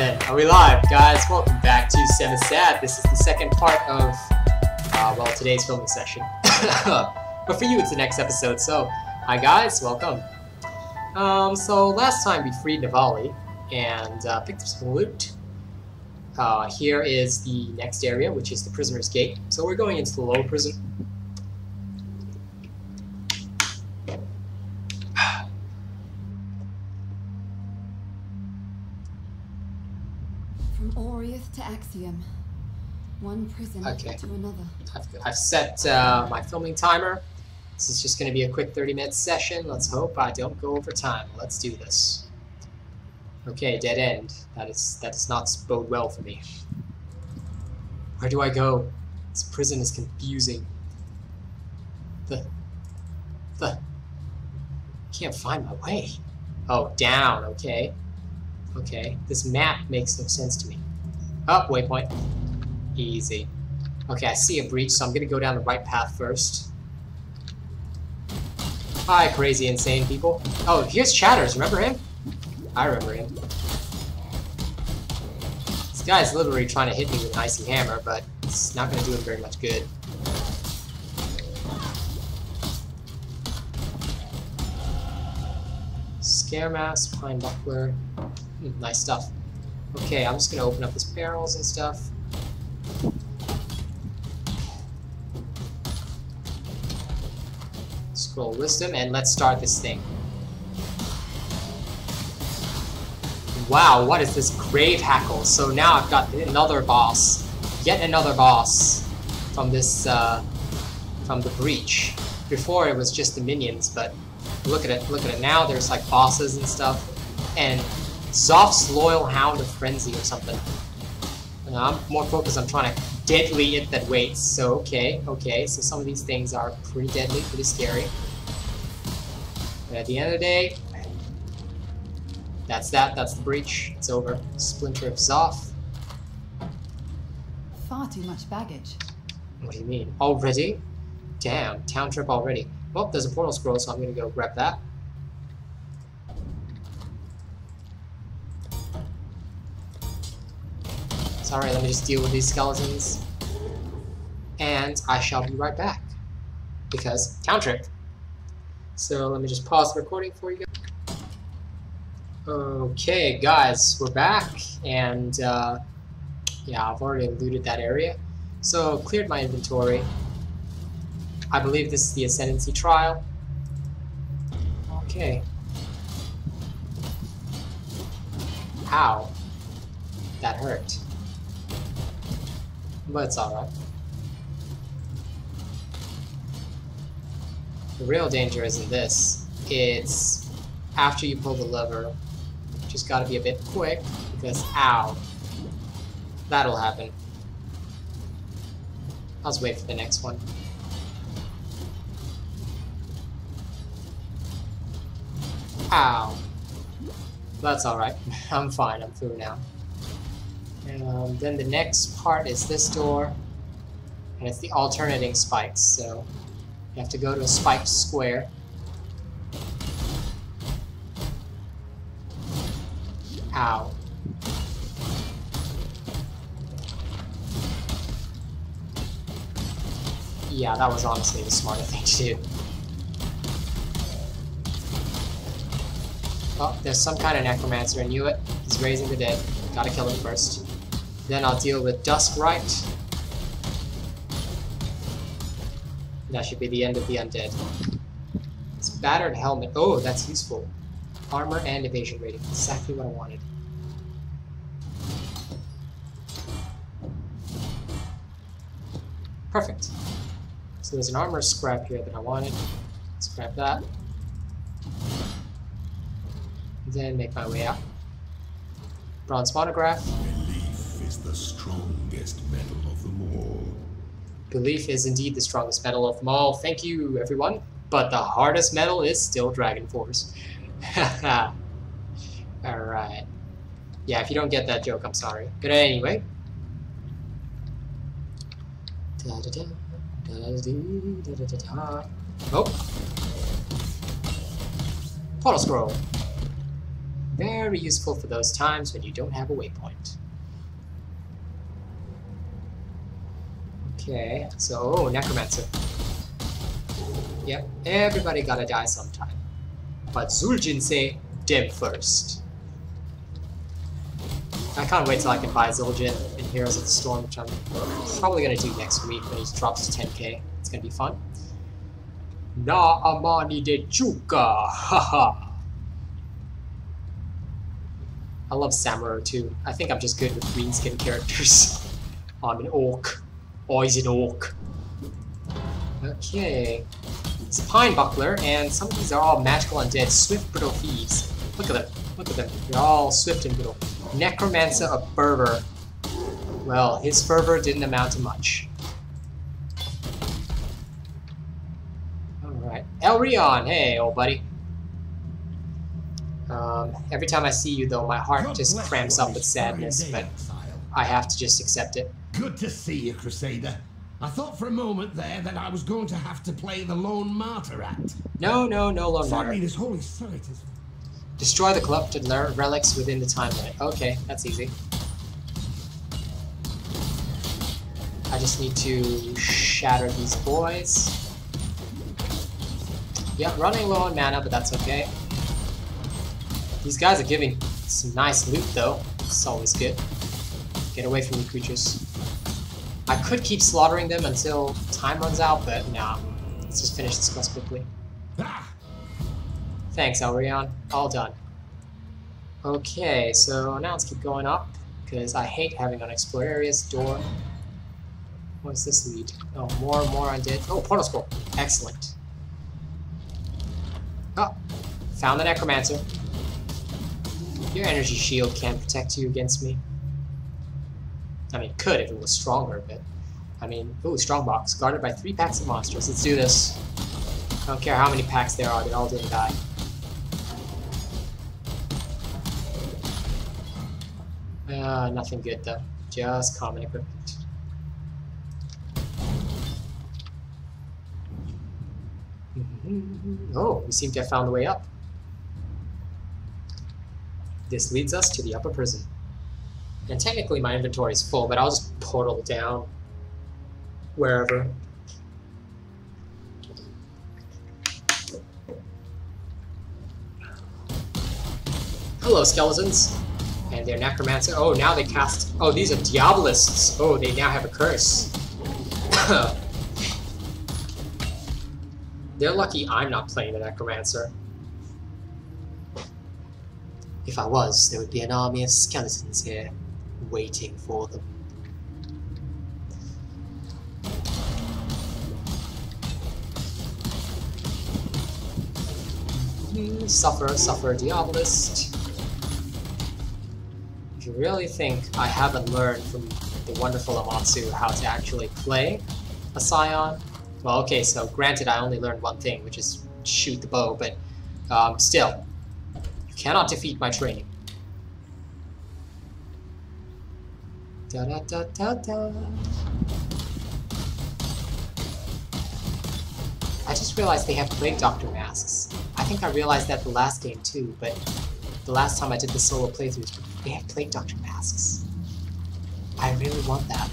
then, are we live? Guys, welcome back to Semisad. This is the second part of, well, today's filming session. But for you, it's the next episode, so, hi guys, welcome. So last time we freed Navali and picked up some loot. Here is the next area, which is the Prisoner's Gate. So we're going into the lower prison. From Aureus to Axiom, one prison to another. I've set my filming timer. This is just going to be a quick 30-minute session. Let's hope I don't go over time. Let's do this. Okay, dead end. That does not bode well for me. Where do I go? This prison is confusing. Can't find my way. Oh, down. Okay. Okay, this map makes no sense to me. Oh, waypoint. Easy. Okay, I see a breach, so I'm gonna go down the right path first. Hi, crazy, insane people. Oh, here's Chatters. Remember him? I remember him. This guy's literally trying to hit me with an icy hammer, but it's not gonna do him very much good. Scare mask, pine buckler. Nice stuff. Okay, I'm just gonna open up these barrels and stuff. Scroll wisdom, and let's start this thing. Wow, what is this grave hackle? So now I've got another boss, yet another boss from this, from the breach. Before it was just the minions, but look at it now. There's like bosses and stuff, and Zoth's Loyal Hound of Frenzy or something. And I'm more focused on trying to deadly it that waits, so okay, okay. So some of these things are pretty deadly, pretty scary. But at the end of the day, that's the breach, it's over. Splinter of Zoth. Far too much baggage. What do you mean? Already? Damn, town trip already. Well, there's a portal scroll, so I'm gonna go grab that. Alright, let me just deal with these skeletons. And I shall be right back. Because, town trip. So let me just pause the recording for you guys. Okay, guys, we're back. And, yeah, I've already looted that area. So, cleared my inventory. I believe this is the Ascendancy Trial. Okay. Ow. That hurt. But it's alright. The real danger isn't this. It's after you pull the lever. Just gotta be a bit quick because, ow. That'll happen. I'll just wait for the next one. Ow. That's alright. I'm fine. I'm through now. Then the next part is this door, and it's the alternating spikes, so you have to go to a spiked square. Ow. Yeah, that was honestly the smarter thing to do. Oh, there's some kind of necromancer, I knew it. He's raising the dead. Gotta kill him first. Then I'll deal with Dusk Rite. That should be the end of the undead. It's battered helmet. Oh, that's useful. Armor and evasion rating. Exactly what I wanted. Perfect. So there's an armor scrap here that I wanted. Let's grab that. Then make my way out. Bronze Monograph. Is the strongest metal of them all. Belief is indeed the strongest metal of them all. Thank you, everyone. But the hardest metal is still Dragon Force. Alright. Yeah, if you don't get that joke, I'm sorry. But anyway. Oh. Portal scroll. very useful for those times when you don't have a waypoint. Okay, so Necromancer. Yep, everybody gotta die sometime. But Zul'jin say, Dim first. I can't wait till I can buy Zul'jin in Heroes of the Storm, which I'm probably gonna do next week when he drops to 10k. It's gonna be fun. Na Amani de Chuka! Haha! I love Samuro too. I think I'm just good with green skin characters. I'm an orc. Always an orc. Okay. It's a Pine Buckler, and some of these are all magical undead, swift, brittle thieves. Look at them. Look at them. They're all swift and brittle. Necromancer of Fervor. Well, his fervor didn't amount to much. Alright. Elrion! Hey, old buddy. Every time I see you, though, my heart just cramps up with sadness, but I have to just accept it. Good to see you, Crusader. I thought for a moment there that I was going to have to play the Lone Martyr act. No, no, no Lone Martyr. This holy site is... Destroy the corrupted relics within the time limit. Okay, that's easy. I just need to shatter these boys. Yep, running low on mana, but that's okay. These guys are giving some nice loot, though. It's always good. Get away from the creatures. I could keep slaughtering them until time runs out, but nah. Let's just finish this quest quickly. Ah! Thanks, Elrion. All done. Okay, so now let's keep going up, because I hate having unexplored areas. Door. What's this lead? Oh, more undead. Oh, portal scroll. Excellent. Oh, found the Necromancer. Your energy shield can't protect you against me. I mean, it could if it was stronger, but... I mean, ooh, strong box. Guarded by 3 packs of monsters. Let's do this. I don't care how many packs there are, they all didn't die. Nothing good, though. Just common equipment. Oh, we seem to have found a way up. This leads us to the upper prison. And technically my inventory is full, but I'll just portal down wherever. Hello, skeletons. And their necromancer. Oh, now they cast... Oh, these are Diabolists. Oh, they now have a curse. They're lucky I'm not playing the necromancer. If I was, there would be an army of skeletons here, waiting for them. Suffer, Diabolist. If you really think I haven't learned from the wonderful Amatsu how to actually play a Scion, well, okay, so granted I only learned one thing, which is shoot the bow, but still. Cannot defeat my training. Da da da da da. I just realized they have Plague Doctor masks. I think I realized that the last game too, but the last time I did the solo playthroughs, they have Plague Doctor masks. I really want that.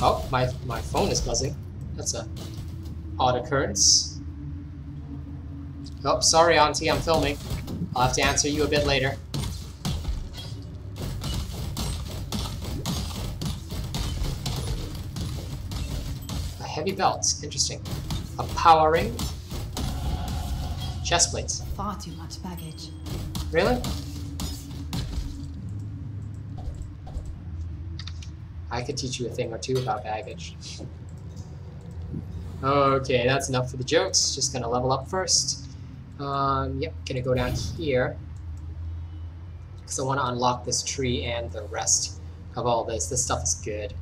Oh, my phone is buzzing. That's an odd occurrence. Oh, sorry, Auntie, I'm filming. I'll have to answer you a bit later. A heavy belt. Interesting. A power ring. Chest plates. Far too much baggage. Really? I could teach you a thing or two about baggage. Okay, that's enough for the jokes. Just gonna level up first. Yep, gonna go down here because I want to unlock this tree and the rest of all this. This stuff is good.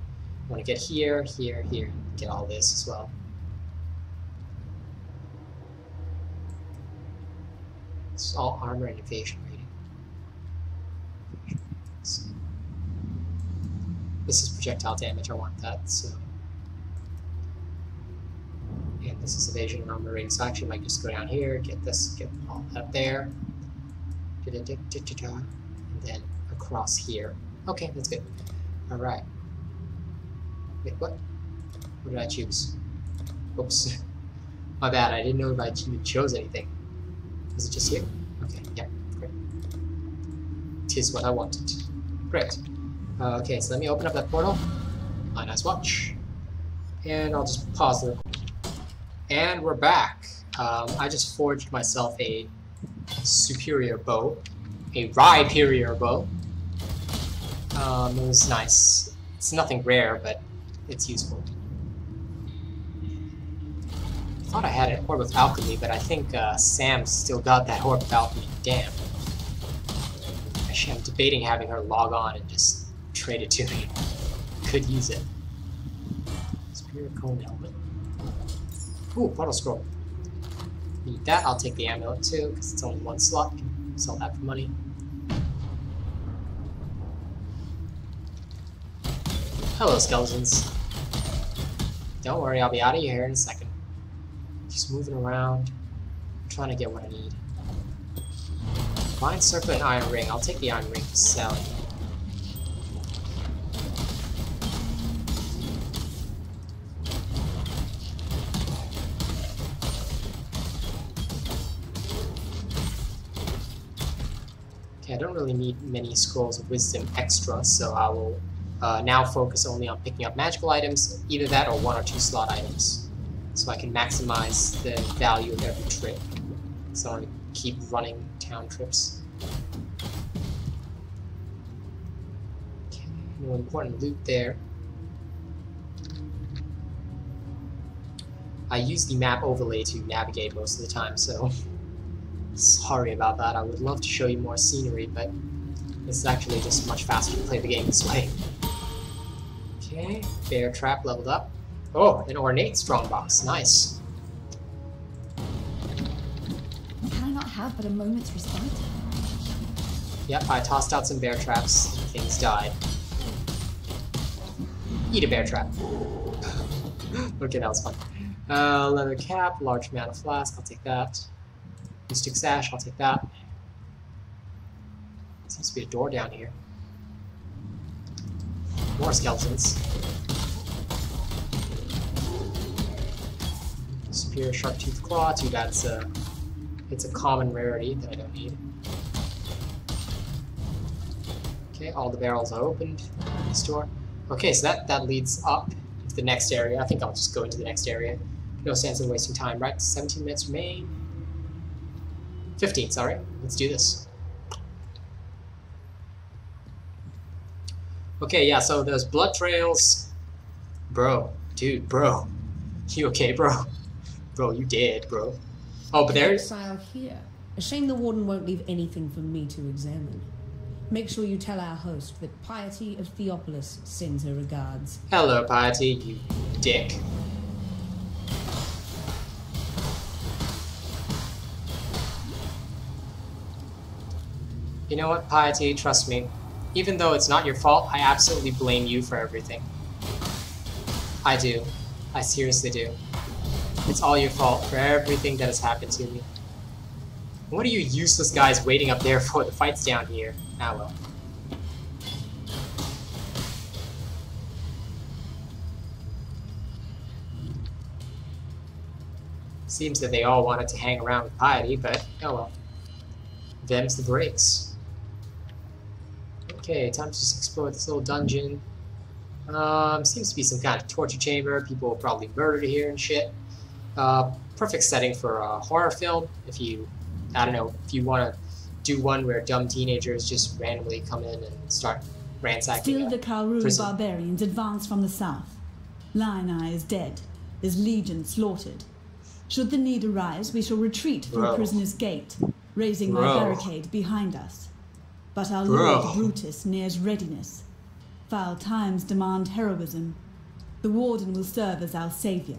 I want to get here, here, here, get all this as well. It's all armor and evasion rating. So, this is projectile damage, I want that, so... And this is evasion and armor rating, so I actually might just go down here, get this, get all that there. and then across here. Okay, that's good. Alright. Wait, what? What did I choose? Oops. My bad, I didn't know if I chose anything. Is it just here? Okay, yep, great. Tis what I wanted. Great. Okay, so let me open up that portal. Lioneye's watch. And I'll just pause the recording. And we're back. I just forged myself a superior bow. A Rhyperior bow. It was nice. It's nothing rare, but it's useful. I thought I had an Orb of Alchemy, but I think Sam's still got that Orb of Alchemy. Damn. Actually, I'm debating having her log on and just trade it to me. Could use it. Superior Cone Helmet. Ooh, Portal Scroll. Need that. I'll take the amulet too, because it's only one slot. You can sell that for money. Hello, skeletons. Don't worry, I'll be out of here in a second. Just moving around, trying to get what I need. Vine Circlet and Iron Ring. I'll take the Iron Ring for selling. Okay, I don't really need many Scrolls of Wisdom extra, so I will now focus only on picking up magical items, either that or one or two slot items, so I can maximize the value of every trip. So I want to keep running town trips. Okay, no important loot there. I use the map overlay to navigate most of the time, so sorry about that. I would love to show you more scenery, but it's actually just much faster to play the game this way. Okay, bear trap leveled up. Oh, an ornate strongbox, nice. Can I not have but a moment's respite? Yep, I tossed out some bear traps, things died. Eat a bear trap. Okay, that was fun. Leather cap, large amount of flask, I'll take that. Mystic sash, I'll take that. Seems to be a door down here. More skeletons. Superior sharp tooth claw. Too bad it's a common rarity that I don't need. Okay, all the barrels are opened in this door. Okay, so that leads up to the next area. I think I'll just go into the next area. No sense in wasting time, right? 17 minutes remain. 15, sorry. Let's do this. Okay, yeah, so there's blood trails. Bro, dude, bro. You okay, bro? Bro, you dead, bro. Oh, but there's exile here. A shame the warden won't leave anything for me to examine. Make sure you tell our host that Piety of Theopolis sends her regards. Hello, Piety, you dick. You know what, Piety, trust me. Even though it's not your fault, I absolutely blame you for everything. I do. I seriously do. It's all your fault for everything that has happened to me. What are you useless guys waiting up there for? The fight's down here. Ah well. Seems that they all wanted to hang around with Piety, but oh well. Them's the breaks. Okay, time to just explore this little dungeon. Seems to be some kind of torture chamber. People were probably murdered here and shit. Perfect setting for a horror film. If you, I don't know, if you want to do one where dumb teenagers just randomly come in and start ransacking. Still the Kauru barbarians advance from the south. Lioneye is dead. His legion slaughtered. Should the need arise, we shall retreat from the prisoner's gate, raising my barricade behind us. But our Lord Brutus nears readiness. Foul times demand heroism. The warden will serve as our savior.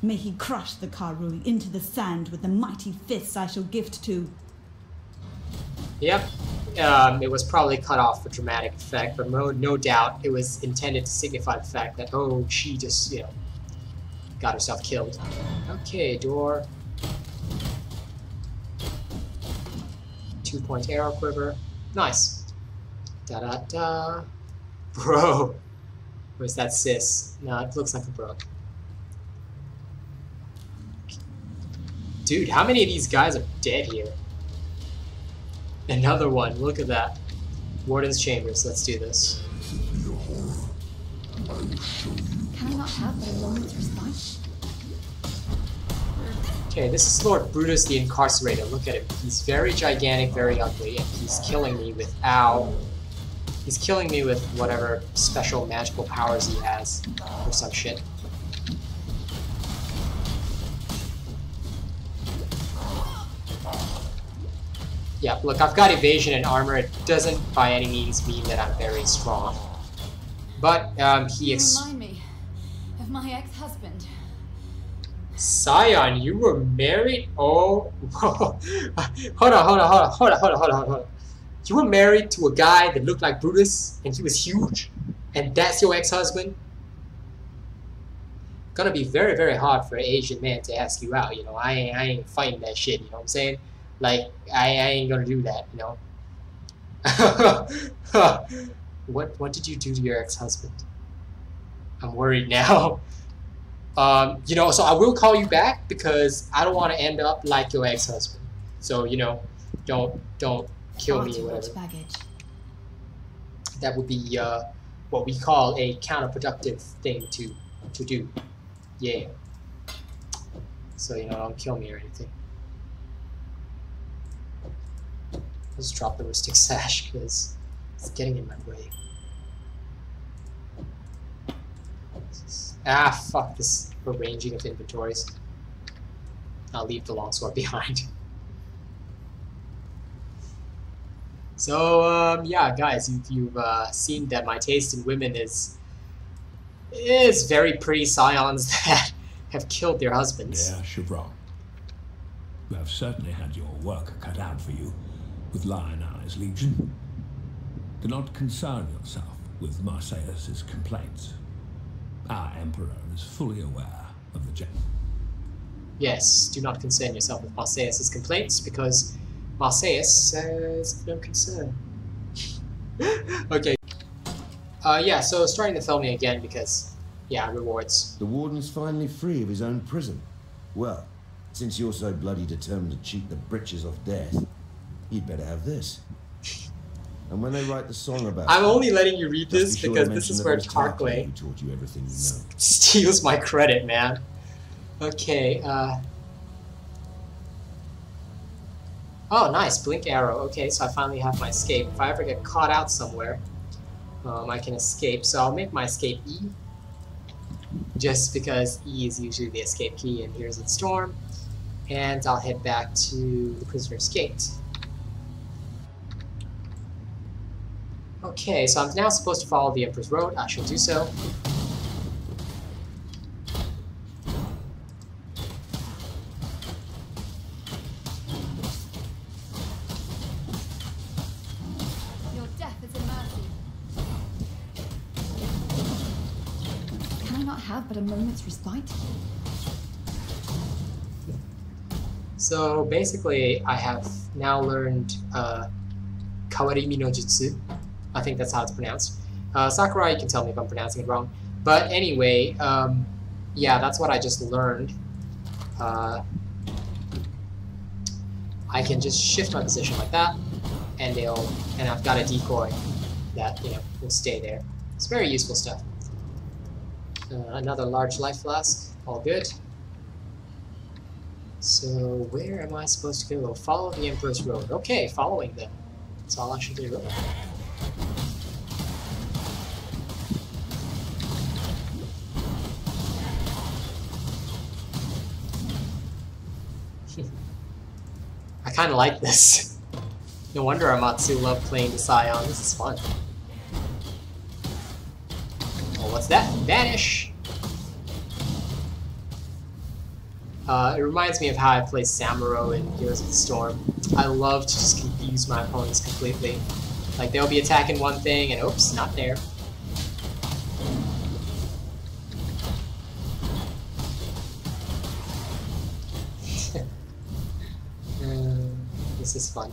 May he crush the Kawarimi into the sand with the mighty fists I shall gift to. Yep, it was probably cut off for dramatic effect, but no doubt it was intended to signify the fact that, oh, she just, you know, got herself killed. Okay, door. 2-point arrow quiver. Nice. Da-da-da. Bro. Or is that sis? No, it looks like a bro. Dude, how many of these guys are dead here? Another one. Look at that. Warden's Chambers. Let's do this. Give me a horror. I will show you. Can I not have a moment's response? Okay, this is Lord Brutus the Incarcerator. Look at him. He's very gigantic, very ugly, and he's killing me with ow. He's killing me with whatever special magical powers he has, or some shit. Yeah, look, I've got evasion and armor. It doesn't by any means mean that I'm very strong. But, Remind me of my ex-husband. Scion, you were married? Oh, hold on. You were married to a guy that looked like Brutus, and he was huge, and that's your ex-husband? Gonna be very, very hard for an Asian man to ask you out, you know. I ain't fighting that shit, you know what I'm saying? Like, I ain't gonna do that, you know. What did you do to your ex-husband? I'm worried now. You know, so I will call you back because I don't want to end up like your ex-husband. So, you know, don't kill me or whatever. That would be what we call a counterproductive thing to do. Yeah. So, you know, don't kill me or anything. Let's drop the rustic sash because it's getting in my way. Ah, fuck this arranging of inventories. I'll leave the longsword behind. So, yeah, guys, you've seen that my taste in women is very pretty scions that have killed their husbands. Yeah, Shabron. You have certainly had your work cut out for you with Lioneye's Legion. Do not concern yourself with Marseus's complaints. Our Emperor is fully aware of the general. Yes, do not concern yourself with Marseus's complaints, because Marseus is no concern. Okay. Yeah, so starting the filming again because, yeah, rewards. The Warden's finally free of his own prison. Well, since you're so bloody determined to cheat the britches off death, you'd better have this. And when they write the song about I'm only letting you read this because this is where Barclay steals my credit, man. Okay, oh, nice. Blink arrow. Okay, so I finally have my escape. If I ever get caught out somewhere, I can escape. So I'll make my escape E. Just because E is usually the escape key in Heroes of the Storm. And I'll head back to the Prisoner's Gate. Okay, so I'm now supposed to follow the Emperor's Road. I shall do so. Your death is a mercy. Can I not have but a moment's respite? So basically, I have now learned Kawarimi no jutsu. I think that's how it's pronounced. Sakurai, you can tell me if I'm pronouncing it wrong. But anyway, yeah, that's what I just learned. I can just shift my position like that, and I've got a decoy that, you know, will stay there. It's very useful stuff. Another large life flask, all good. So where am I supposed to go? Follow the Emperor's Road. Okay, following them. That's all I should do. I kind of like this. No wonder Amatsu loved playing the Scion. This is fun. Oh, what's that? Vanish! It reminds me of how I played Samuro in Heroes of the Storm. I love to just confuse my opponents completely. Like, they'll be attacking one thing and oops, not there. This is fun.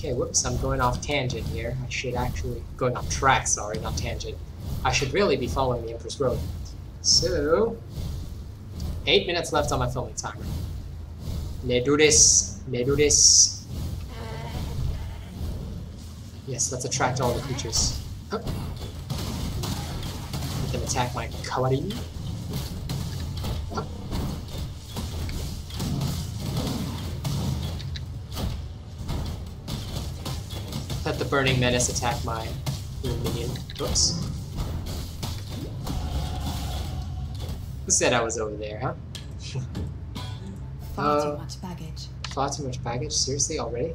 Okay, whoops, I'm going off tangent here. I should actually... going off track, sorry, not tangent. I should really be following the Emperor's Road. So... 8 minutes left on my filming timer. Let's do this. Let's do this. Yes, let's attract all the creatures. Let them attack my Kawarii. Let the Burning Menace attack my little minion. Whoops. Who said I was over there, huh? Far too much baggage. Far too much baggage? Seriously, already?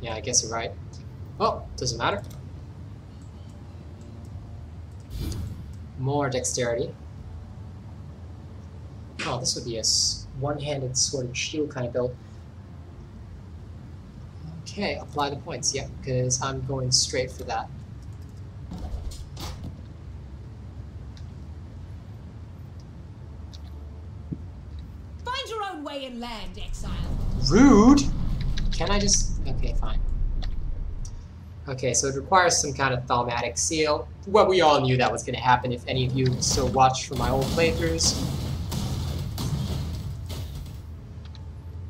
Yeah, I guess you're right. Well, doesn't matter. More dexterity. Oh, this would be a one-handed sword and shield kind of build. Okay, apply the points, yeah, because I'm going straight for that. And land exile. Rude! Can I just... okay, fine. Okay, so it requires some kind of Thaumatic seal. Well, we all knew that was going to happen if any of you still watched from my old playthroughs.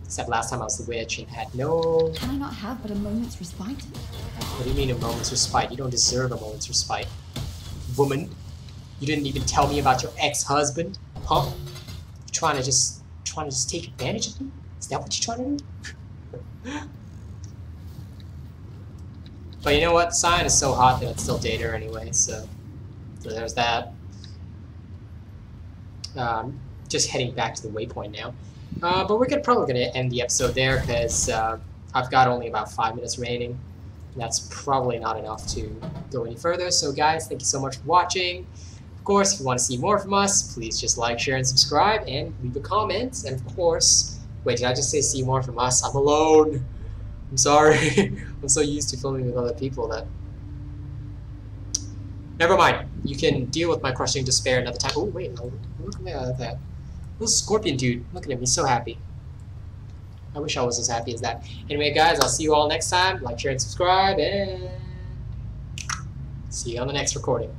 Except last time I was the witch and had no... Can I not have but a moment's respite? What do you mean a moment's respite? You don't deserve a moment's respite. Woman, you didn't even tell me about your ex-husband, huh? You're trying to just take advantage of me? Is that what you're trying to do? But you know what? Scion is so hot that I'd still date her anyway, so there's that. Just heading back to the waypoint now. But we're probably gonna end the episode there, because I've got only about 5 minutes remaining. That's probably not enough to go any further, so guys, thank you so much for watching. Of course, if you want to see more from us, please just like, share, and subscribe, and leave a comment. And of course, wait, did I just say see more from us? I'm alone. I'm sorry. I'm so used to filming with other people that... Never mind. You can deal with my crushing despair another time. Oh, wait, look at that. Little scorpion dude. Look at him. He's so happy. I wish I was as happy as that. Anyway, guys, I'll see you all next time. Like, share, and subscribe, and... see you on the next recording.